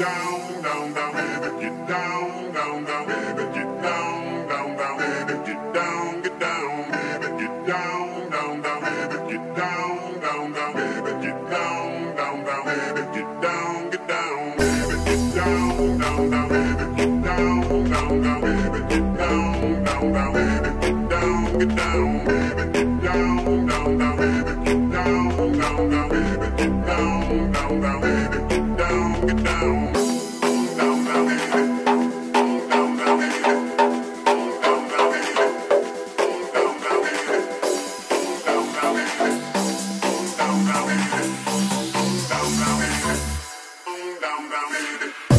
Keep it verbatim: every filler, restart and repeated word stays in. down, down, down, baby, get down, down, down, baby, get down, down, down, baby, get down, get down, baby, get down, down, down, baby, get down, down, down, baby, get down, down, down, baby, get down, get down, baby, get down, down, down, baby, get down, down, down, baby, get down, down, down, baby, get down, get down, baby, get down, down, down, baby, get down, down, down, baby, get down, down, down, baby, get down, get down. Down, down, baby.